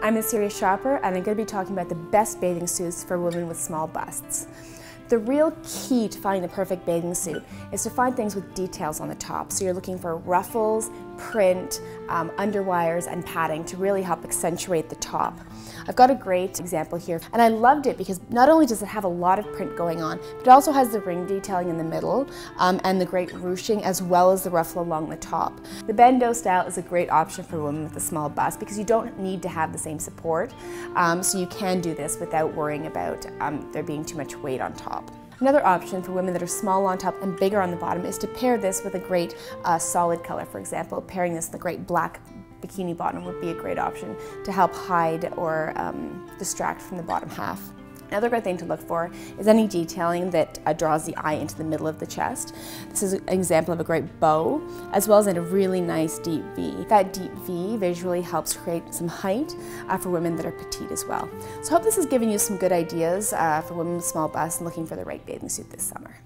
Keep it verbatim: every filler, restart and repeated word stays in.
I'm a serious shopper and I'm going to be talking about the best bathing suits for women with small busts. The real key to finding the perfect bathing suit is to find things with details on the top. So you're looking for ruffles, print, um, underwires, and padding to really help accentuate the top. I've got a great example here, and I loved it because not only does it have a lot of print going on, but it also has the ring detailing in the middle um, and the great ruching, as well as the ruffle along the top. The Bendo style is a great option for women with a small bust because you don't need to have the same support, um, so you can do this without worrying about um, there being too much weight on top. Another option for women that are small on top and bigger on the bottom is to pair this with a great uh, solid color. For example, pairing this with a great black bikini bottom would be a great option to help hide or um, distract from the bottom half. Another great thing to look for is any detailing that uh, draws the eye into the middle of the chest. This is an example of a great bow, as well as in a really nice deep V. That deep V visually helps create some height uh, for women that are petite as well. So I hope this has given you some good ideas uh, for women with small busts and looking for the right bathing suit this summer.